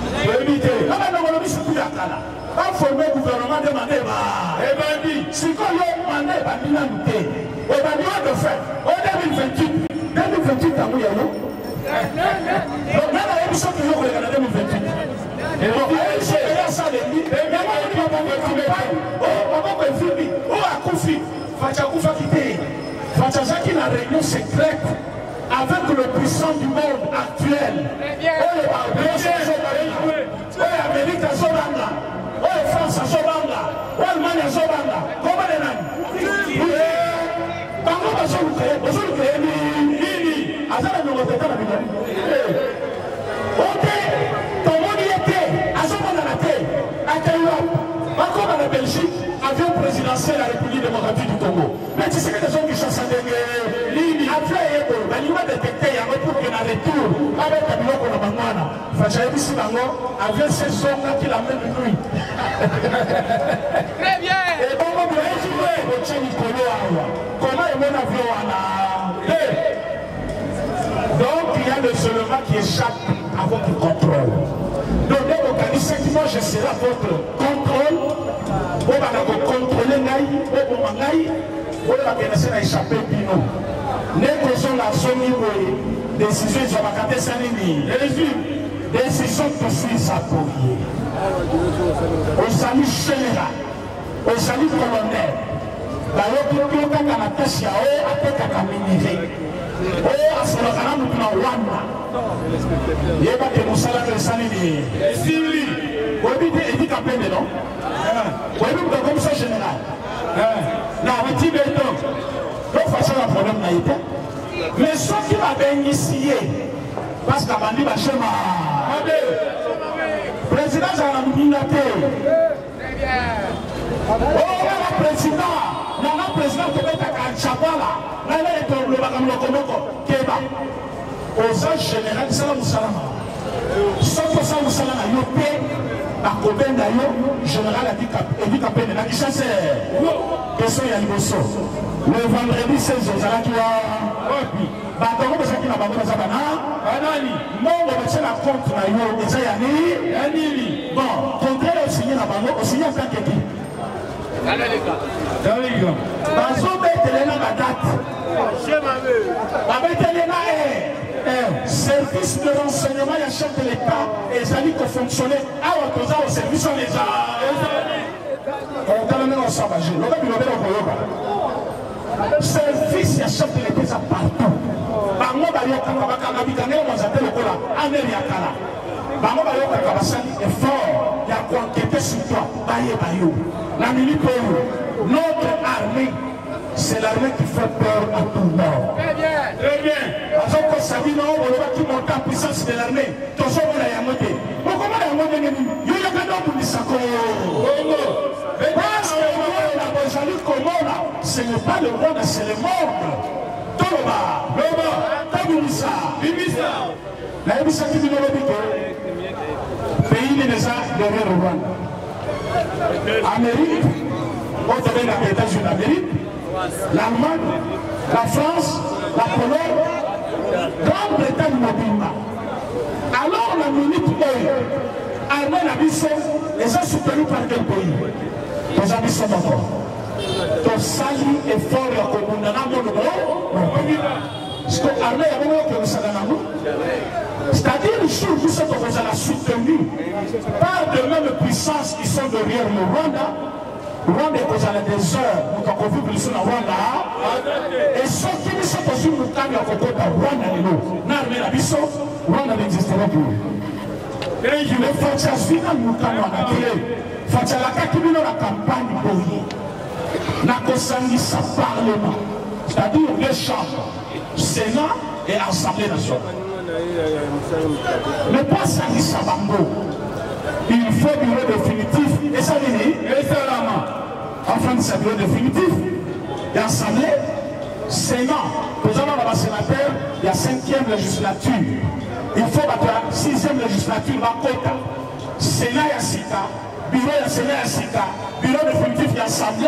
Vous voyez bien, non, mais nous sommes plus à Kala. Quand former le gouvernement demandé, bah, eh ben dit, si quand on demande, bah, il n'a pas. On va dire de faire. En 2028, 2028, à Mouya, non? Donc, là, la émission qui joue en 2028. Et on va aller ça les lits. Et même on va confirmer. On va confirmer. Fatih Koufa quitter. Fatih qui la réunion secrète avec le puissant du monde actuel. On va obliger les gens. On va Amérique à Zobanda. On va France à Zobanda. On va Allemagne à Zobanda. Comment les nains? Encore à la Belgique, avion présidentiel de la République démocratique du Congo. Mais tu sais que les gens qui chassent à des lignes, avion et école, l'animal détecté, il y a un retour. Très bien. Et bon, donc il y a le seulement qui échappe à votre contrôle. Donc moi je serai à votre contrôle. Vous allez contrôler vous échapper Pino. Les décisions sur la carte Sanini. Les décisions pour suivre sa courrier. On salue général. On salue colonel. D'ailleurs, tout le monde a la tâche à eux, à tête à caminer. Oh, à ce moment-là, nous prenons Wanda. Il n'y a pas que nous salons les Sanini. Et si lui, vous avez dit qu'à peine, non? Vous avez dit comme ça, général. Non, mais tu veux donc, façon, le problème n'a été. Mais ceux qui m'avaient initié, parce qu'à Bandi Bachema, président Zanaminaté, oh la président, la président qui est à Kanchabala, la présidente qui est à Kanchabala, général Salam Salama, sauf Salam Salama, il général a dit chasseur, le vendredi 16 service de renseignement et chef de l'État et les alliés qui fonctionnaient à au service des service et chef de l'État partout. Notre armée, c'est l'armée qui fait peur à tout le monde. Très bien. Qui monte la puissance de l'armée. Toujours ce n'est pas le monde, c'est le monde. Toloba, Loba, Tabunisa, Bimisa. La Ebisa qui dit le pays des arts derrière le Rwanda. Amérique, on devait la États-Unis d'Amérique, l'Allemagne, la France, la Pologne, Grande-Bretagne, Mobimba. Alors la minute est, Armand Abissé, les a soutenus par quel pays? Les Abissés d'abord. Ton sali est fort à ce que l'armée a c'est-à-dire les choses que vous avez soutenues par de même puissance qui sont derrière le Rwanda. Rwanda est causé à des heures, nous avons vu que nous sommes à Rwanda. Et ceux qui nous sont aussi nous tardent à côté de Rwanda et nous. L'armée la bison, Rwanda n'existera plus. Et il est fâché à suivre nous quand on a créé. Fâché à la campagne pour nous. Nakosani sa parlement, c'est-à-dire les chambres, Sénat et Assemblée nationale. Mais pas ça qui s'abandonne. Il faut bureau définitif. Et ça dit, enfin c'est bureau définitif. Et Assemblée, Sénat, présentement dans la sénateur, il y a 5e législature. Il faut battre la 6e législature, la quota. Sénat et Sika, bureau et Sénat et Sika, bureau définitif et Assemblée.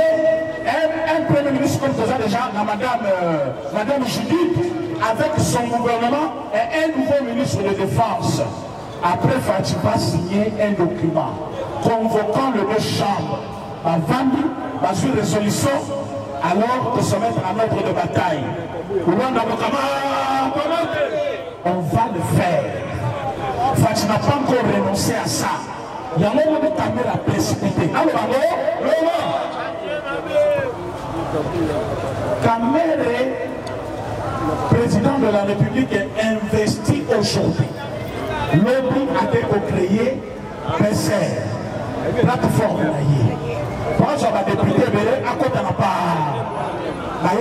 Un premier ministre comme déjà la madame Judith avec son gouvernement et un nouveau ministre de défense. Après Fatih va signer un document convoquant les deux chambres à Vandu, à une résolution alors de se mettre en ordre de bataille. On va le faire. Fatih n'a pas encore renoncé à ça. Il y a un moment de calmer la précipité. Kamere, président de la République, est investi aujourd'hui. L'OBI a été créé, PCR, plateforme. Quand je vais député, à côté n'a pas.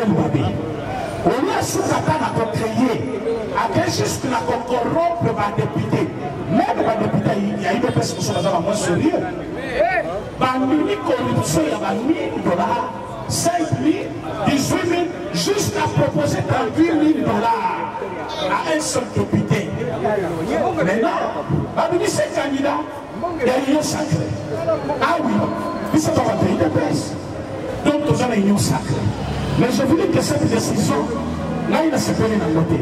On a sous-attendu créé, à quel juste n'a pas corrompu ma député. Même ma député, il y a une personne qui est moins sérieux. Ma mini corruption, il y a $1 000. 5 000, 18 000, jusqu'à proposer $38 000 à un seul député. Maintenant, parmi ces candidats, il y a une union sacrée. Ah oui, puisque dans un pays de presse, donc nous avons une union sacrée. Mais je voulais que cette décision, là, il ne se peut pas voter.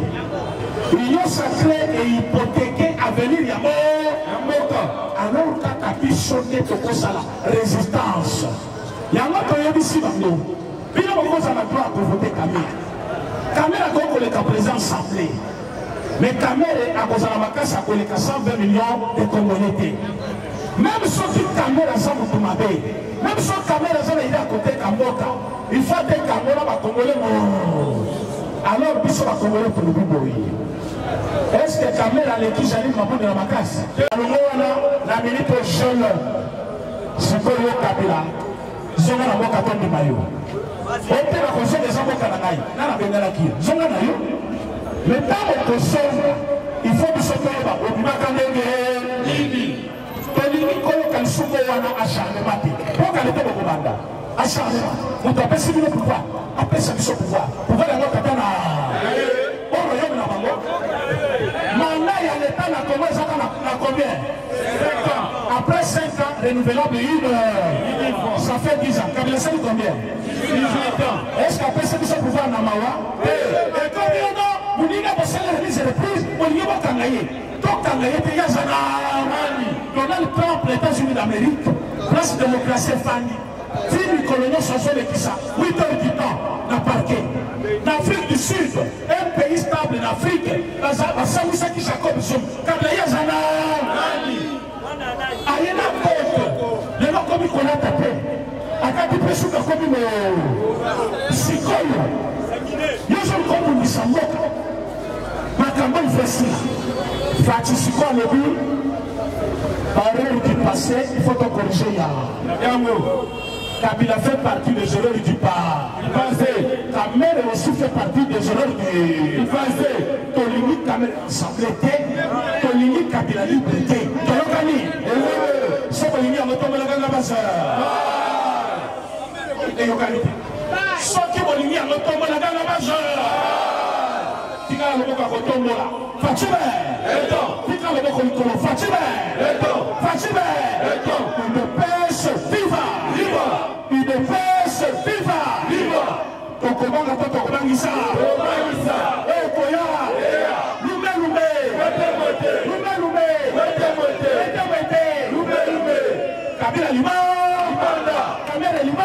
L'union sacrée est hypothéquée à venir, il y a mort. Alors, quand tu as pu sonner ton cause à la résistance, il y a un autre qui est ici dans nous. Puis, il y a un cause à la gloire pour voter Kabila. Kamel a encore les cas présents semblés. Mais Kamel a causé la macasse à collecter 120 millions de Congolais. Même ceux qui Kamel a semblé pour ma paix, même ceux Kamel a semblé à côté Kamota, il faut que Kamel a Congolais. Alors, ils sont Congolais pour le Bouboui. Est-ce que Kamel a l'équipe j'allais m'en prendre la macasse? Alors, la minute au chôle, c'est pour le Kabila. Ils ont la boîte à prendre du maillot. Ete na kosonga eza mboka na ngai na nabengalaki yo zonga na yo me ntango tosonga ifo biso toyeba obimaka ndenge nini tolingi koloka lisuko wana acharnema te pokale te bokobanda acharnema moto apesi bino pouvoir apesa biso pouvoir pouvoir yango kata na oroyome na bango manda ya leta na kongo ezaka na combien 5 ans après 5 ans renouvelable une ça fait 10 ans Kabila sali combien. Est-ce qu'après ce que ça pouvait en Amawa? Et comme il y en a, vous n'y pas ça, les reprises, vous n'y a pas Kangaye. Donc Kangaye, il y a Zanamani. Donald Trump, les États-Unis d'Amérique, place démocratie Fanny. Fille du colonel Sanson et Kissa, 8 heures du temps, dans parquet. L'Afrique du Sud, un pays stable en Afrique, la Saouissa qui s'accorde sur Kangaye Zanamani. Ayena Kote, le nom comme il connaît ta paix. Akati pesuka komi mo sikoyo yeso komi bisamboka makambo ifasila Fatih siko alobi erreur du passé il faut en corriger ya yango Kabila fait partie des erreurs du passé Kamel aussi fait partie des erreurs du passé tolingi Kamel assemblée tolingi Kabila liberté tolokani sokolingi yango tomelaka na basa soki bolingi yango tombolaka na baje tika loboko kotombola Fatima eto tika loboko likolo Fatima eto Fatima eto une pêche viva viva une pêche viva viva tokobanga po tokobangisa tokobangisa ekoya lume lume motemote lume lume motemote motemote lume lume Kabila lima Mukanda Kabila lima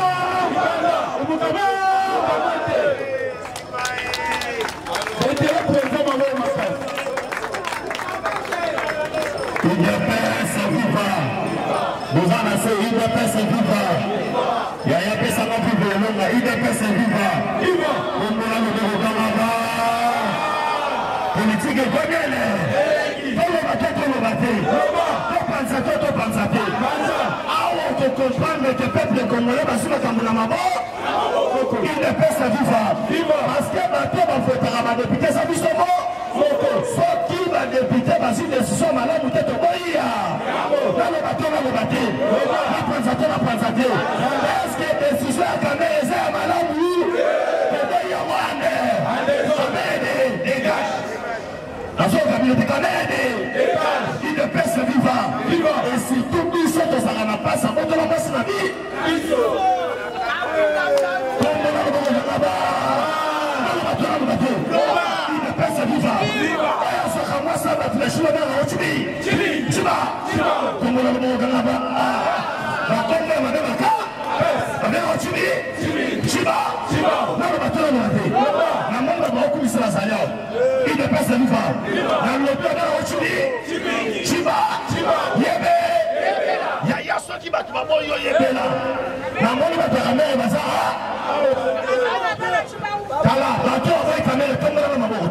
comprendre que peuple congolais va se mettre en bas. Il ne peut se vivre. Parce que maintenant, on peut faire un député, ça vit son mot. Soit qui va député, parce qu'il se sont malades, ou peut-être au boyer. Dans le bateau, dans le bateau. La prendre la prendre. Est-ce que les décisions à Kamé, les airs malades, oui. Peut-être Yawande. Kamé, dégage. La zone Kamé, dégage. Il ne peut se vivre. Et si tout dit, c'est que ça n'a pas sa faute, la passe la vie. Il ne passe la qui va tout avoir yo yebela maman va paramer baza tala bato va kamera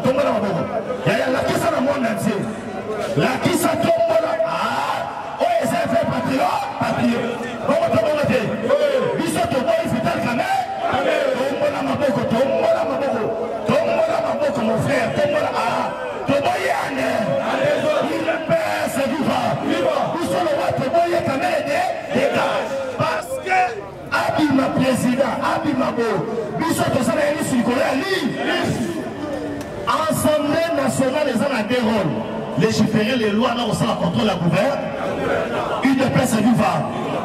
tombola maboko ya la kisa na monde entier la kisa tombola ah o ezeve patio boko tombola te biso to boy vital kamera tombola maboko mon frère tombola ah to boyane il ne passe viva vous solo va to boy kamera. Abima président, Abima Bo, Bissot Osanani Sukolali, Assemblée nationale des Anadéron, légiférer les lois dans le contrôle la gouvernement. Une dépense vivable.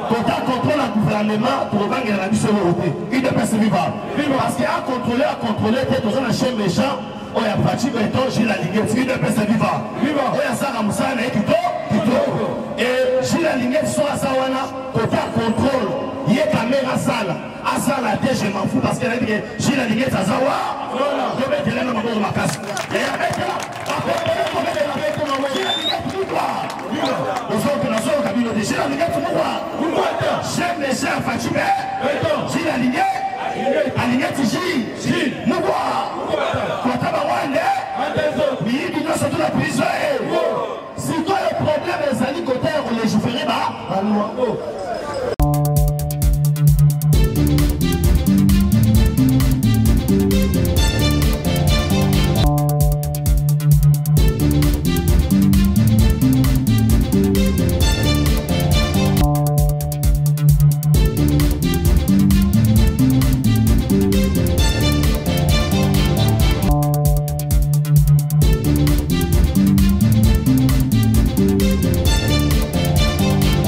Quand on contrôle le gouvernement, pour le banque, la sécurité. Une dépense vivable. Parce qu'à contrôler, peut-être dans la chaîne méchant, on a pratiqué un temps, j'ai la ligne. Une dépense vivable. On a ça comme ça, mais qui tombe. Et j'ai la ligne sur la Sawana, quand on contrôle, il y a caméra sale. À ça, la tête, je m'en fous parce qu'elle a dit que j'ai la ligne sur la Sawana. Je vais te laisser dans ma casse. Et avec là, j'ai la lignée pour moi. J'aime les gens fatigués. J'ai la lignée. La lignée, c'est J. Nous voir. Quand tu as dit, il y a surtout la prison. Si toi, le problème, les amis, côté, on les jouerait, bah, à nous.